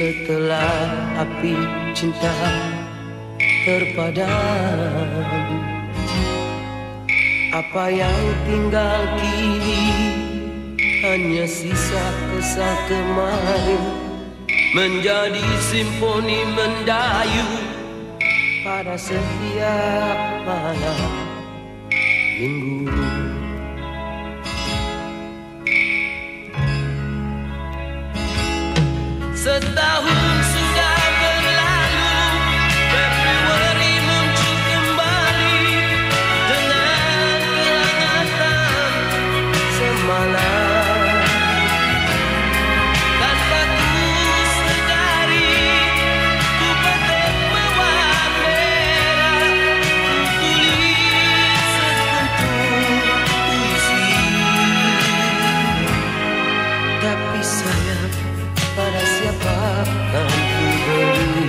setelah api cinta terpadam. Apa yang tinggal kini hanya sisa kesal kemarin, menjadi simfoni mendayu pada setiap malam minggu. Setahun sudah berlalu, memori muncul kembali dengan kehangatan semalam. Tanpa ku sadari, ku petik mawar merah, ku tulis sekuntum puisi. Tapi sayang, pada siapa kan ku beri?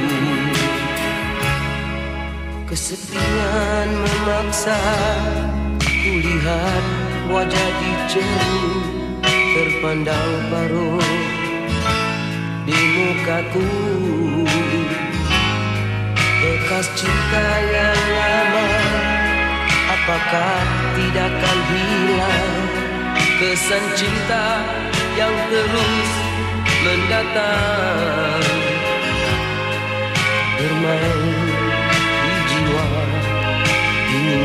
Kesetiaan memaksa ku lihat wajah di cermin, terpandang baru di mukaku bekas cinta yang lama. Apakah tidak akan hilang kesan cinta yang terus mendatang bermain di jiwa ini.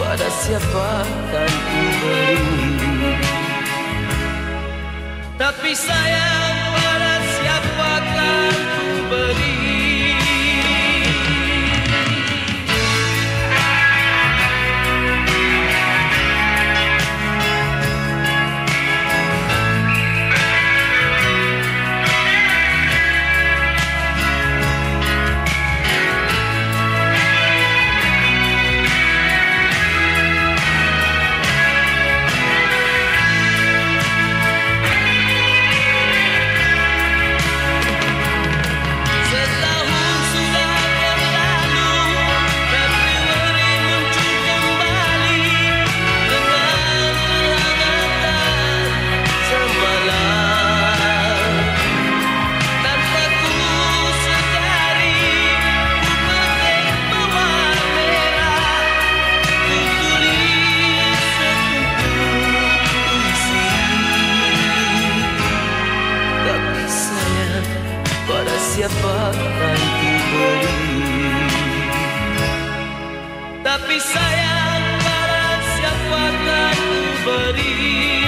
Pada siapa kan ku beri? Tapi sayang, pada siapa kan ku beri? Siapa kan ku beri? Tapi sayang, pada siapa kan ku beri?